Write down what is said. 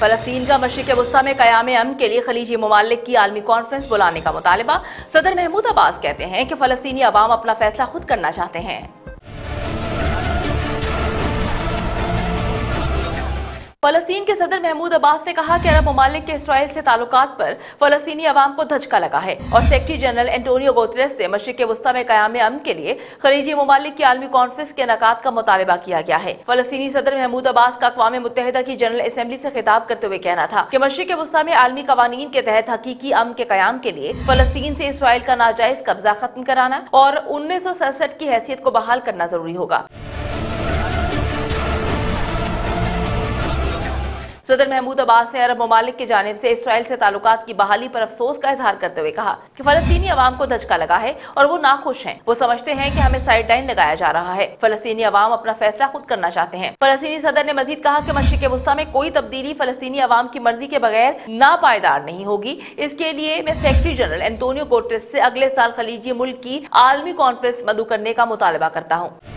फलस्तीन का मशरिक़ वुस्ता में क़याम अमन के लिए खलीजी ममालिक की आलमी कॉन्फ्रेंस बुलाने का मुतालबा। सदर महमूद अब्बास कहते हैं कि फलस्तीनी अवाम अपना फैसला खुद करना चाहते हैं। फलस्तीन के सदर महमूद अब्बास ने कहा कि अरब ममालिक के इसराइल से ताल्लुकात पर फलस्तीनी अवाम को धचका लगा है और सेक्रेटरी जनरल एंटोनियो गुटेरेस से मशरिक़ वुस्ता में क़याम अमन के लिए खलीजी ममालिक की आलमी कॉन्फ्रेंस के इनेकाद का मुतालबा किया गया है। फलस्तीनी सदर महमूद अब्बास का अक़वाम मुत्तहिदा की जनरल असम्बली से खिताब करते हुए कहना था कि मशरिक़ वुस्ता में आलमी कवानीन के तहत हकीकी अमन के क़याम के लिए फलस्तीन से इसराइल का नाजायज कब्जा खत्म कराना और 1967 की हैसियत को बहाल करना जरूरी होगा। सदर महमूद अब्बास ने अरब ममालिक की जानिब से इसराइल से ताल्लुकात की बहाली पर अफसोस का इजहार करते हुए कहा कि फलस्तीनी अवाम को धचका लगा है और वो नाखुश हैं। वो समझते हैं कि हमें साइड लाइन लगाया जा रहा है। फलस्तीनी अवाम अपना फैसला खुद करना चाहते हैं। फलस्तीनी सदर ने मजीद कहा कि मशरिक़ वुस्ता में कोई तब्दीली फलस्तीनी अवाम की मर्जी के बगैर नापायदार नहीं होगी। इसके लिए मैं सेक्रेटरी जनरल एंटोनियो गुटेरेस से अगले साल खलीजी मुल्क की आलमी कॉन्फ्रेंस मदू करने का मुतालबा करता हूँ।